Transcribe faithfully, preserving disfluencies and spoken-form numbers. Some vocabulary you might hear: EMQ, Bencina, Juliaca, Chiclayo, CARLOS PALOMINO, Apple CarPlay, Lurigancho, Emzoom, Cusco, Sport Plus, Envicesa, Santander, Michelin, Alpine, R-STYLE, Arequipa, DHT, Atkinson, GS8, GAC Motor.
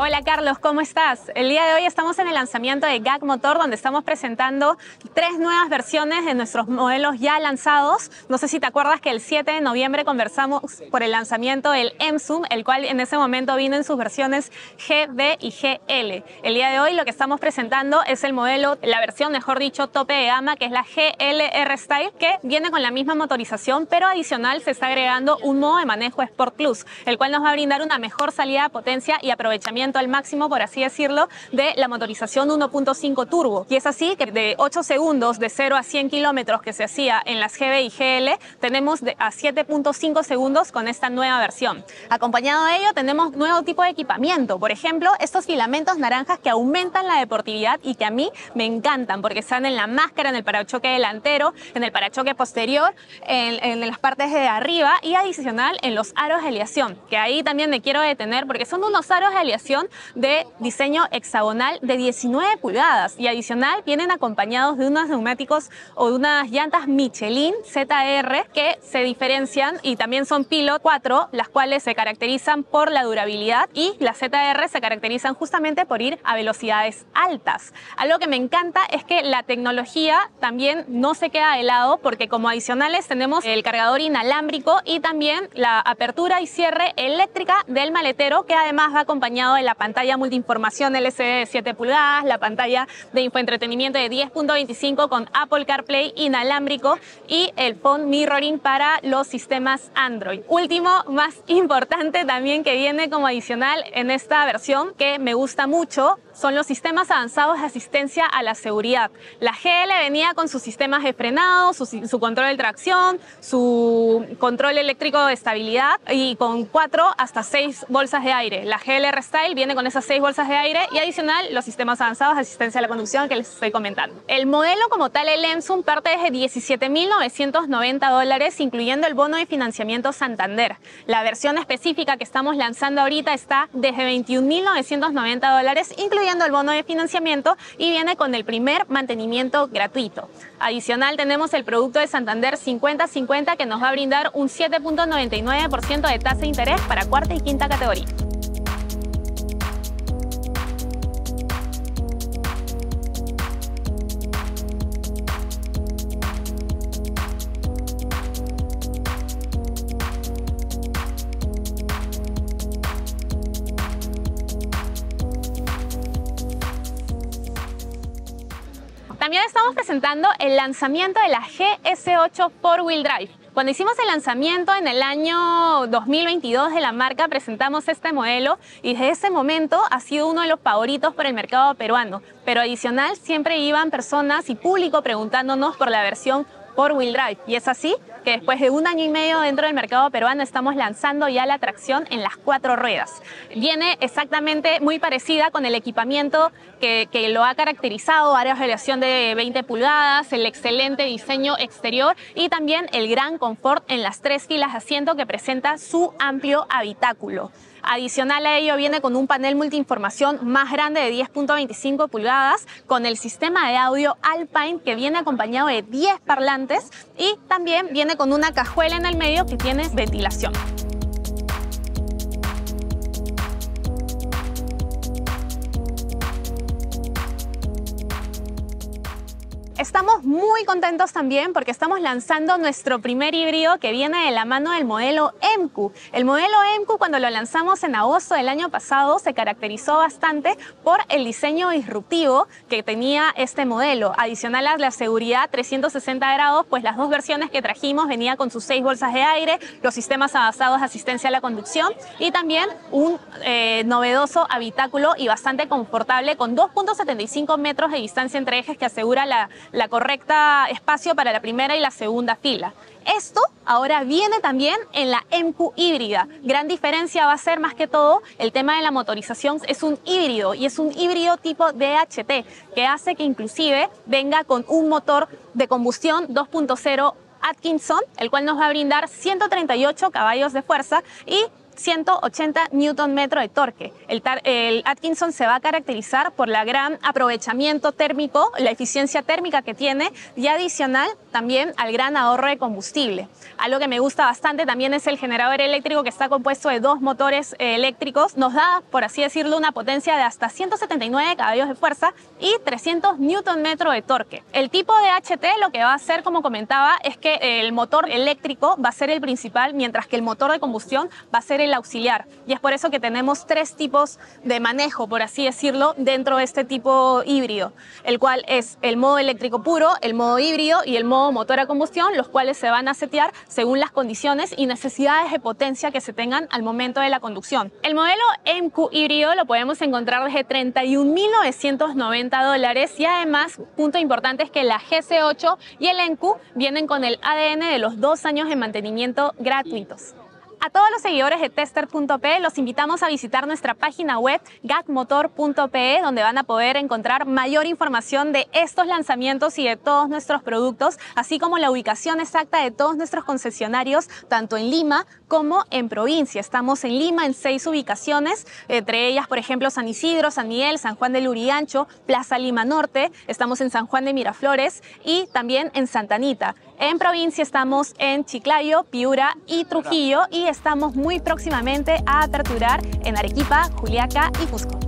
Hola Carlos, ¿cómo estás? El día de hoy estamos en el lanzamiento de G A C Motor, donde estamos presentando tres nuevas versiones de nuestros modelos ya lanzados. No sé si te acuerdas que el siete de noviembre conversamos por el lanzamiento del Emzoom, el cual en ese momento vino en sus versiones G B y G L. El día de hoy lo que estamos presentando es el modelo, la versión mejor dicho tope de gama, que es la G L R-STYLE, que viene con la misma motorización, pero adicional se está agregando un modo de manejo Sport Plus, el cual nos va a brindar una mejor salida de potencia y aprovechamiento al máximo, por así decirlo, de la motorización uno punto cinco turbo. Y es así que de ocho segundos de cero a cien kilómetros que se hacía en las G B y G L, tenemos a siete punto cinco segundos con esta nueva versión. Acompañado de ello, tenemos nuevo tipo de equipamiento. Por ejemplo, estos filamentos naranjas que aumentan la deportividad y que a mí me encantan porque están en la máscara, en el parachoque delantero, en el parachoque posterior, en, en las partes de arriba y adicional en los aros de aleación, que ahí también me quiero detener porque son unos aros de aleación de diseño hexagonal de diecinueve pulgadas y adicional vienen acompañados de unos neumáticos o de unas llantas Michelin Z R que se diferencian y también son Pilot cuatro, las cuales se caracterizan por la durabilidad y las Z R se caracterizan justamente por ir a velocidades altas. Algo que me encanta es que la tecnología también no se queda de lado porque como adicionales tenemos el cargador inalámbrico y también la apertura y cierre eléctrica del maletero que además va acompañado de la pantalla multiinformación L C D de siete pulgadas, la pantalla de infoentretenimiento de diez punto veinticinco con Apple CarPlay inalámbrico y el phone mirroring para los sistemas Android. Último, más importante también que viene como adicional en esta versión que me gusta mucho son los sistemas avanzados de asistencia a la seguridad. La G L venía con sus sistemas de frenado, su, su control de tracción, su control eléctrico de estabilidad y con cuatro hasta seis bolsas de aire. La G L R-STYLE viene con esas seis bolsas de aire y adicional los sistemas avanzados de asistencia a la conducción que les estoy comentando. El modelo como tal, el Emzoom, parte desde diecisiete mil novecientos noventa dólares, incluyendo el bono de financiamiento Santander. La versión específica que estamos lanzando ahorita está desde veintiún mil novecientos noventa dólares, incluyendo el bono de financiamiento y viene con el primer mantenimiento gratuito. Adicional tenemos el producto de Santander cincuenta cincuenta que nos va a brindar un siete punto noventa y nueve por ciento de tasa de interés para cuarta y quinta categoría. También estamos presentando el lanzamiento de la G S ocho four wheel drive. Cuando hicimos el lanzamiento en el año dos mil veintidós de la marca, presentamos este modelo y desde ese momento ha sido uno de los favoritos para el mercado peruano. Pero adicional, siempre iban personas y público preguntándonos por la versión four wheel drive. Y es así que después de un año y medio dentro del mercado peruano estamos lanzando ya la tracción en las cuatro ruedas. Viene exactamente muy parecida con el equipamiento que, que lo ha caracterizado, áreas de aleación de veinte pulgadas, el excelente diseño exterior y también el gran confort en las tres filas de asiento que presenta su amplio habitáculo. Adicional a ello viene con un panel multiinformación más grande de diez punto veinticinco pulgadas con el sistema de audio Alpine que viene acompañado de diez parlantes y también viene con una cajuela en el medio que tiene ventilación. Estamos muy contentos también porque estamos lanzando nuestro primer híbrido que viene de la mano del modelo E M Q. El modelo E M Q, cuando lo lanzamos en agosto del año pasado, se caracterizó bastante por el diseño disruptivo que tenía este modelo. Adicional a la seguridad trescientos sesenta grados, pues las dos versiones que trajimos venía con sus seis bolsas de aire, los sistemas avanzados de asistencia a la conducción y también un eh, novedoso habitáculo y bastante confortable con dos punto setenta y cinco metros de distancia entre ejes que asegura la la correcta espacio para la primera y la segunda fila. Esto ahora viene también en la E M Q híbrida. Gran diferencia va a ser más que todo el tema de la motorización. Es un híbrido y es un híbrido tipo D H T que hace que inclusive venga con un motor de combustión dos punto cero Atkinson, el cual nos va a brindar ciento treinta y ocho caballos de fuerza y ciento ochenta newton metro de torque. El, el Atkinson se va a caracterizar por la gran aprovechamiento térmico, la eficiencia térmica que tiene y adicional también al gran ahorro de combustible. Algo que me gusta bastante también es el generador eléctrico, que está compuesto de dos motores eléctricos. Nos da, por así decirlo, una potencia de hasta ciento setenta y nueve caballos de fuerza y trescientos newton metro de torque. El tipo D H T lo que va a hacer, como comentaba, es que el motor eléctrico va a ser el principal, mientras que el motor de combustión va a ser el auxiliar. Y es por eso que tenemos tres tipos de manejo, por así decirlo, dentro de este tipo híbrido, el cual es el modo eléctrico puro, el modo híbrido y el modo motor a combustión, los cuales se van a setear según las condiciones y necesidades de potencia que se tengan al momento de la conducción. El modelo E M Q híbrido lo podemos encontrar desde treinta y un mil novecientos noventa dólares, y además, punto importante, es que la G S ocho y el E M Q vienen con el A D N de los dos años de mantenimiento gratuitos. A todos los seguidores de Tester punto pe los invitamos a visitar nuestra página web G A C Motor punto pe, donde van a poder encontrar mayor información de estos lanzamientos y de todos nuestros productos, así como la ubicación exacta de todos nuestros concesionarios, tanto en Lima como en provincia. Estamos en Lima en seis ubicaciones, entre ellas, por ejemplo, San Isidro, San Miguel, San Juan del Lurigancho, Plaza Lima Norte, estamos en San Juan de Miraflores y también en Santa Anita. En provincia estamos en Chiclayo, Piura y Trujillo, y estamos muy próximamente a aperturar en Arequipa, Juliaca y Cusco.